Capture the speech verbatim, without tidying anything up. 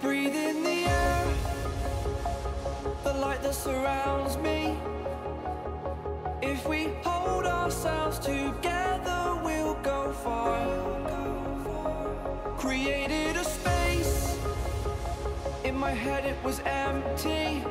Breathe in the air, the light that surrounds me. If we hold ourselves together, we'll go far. Created a space, in my head it was empty.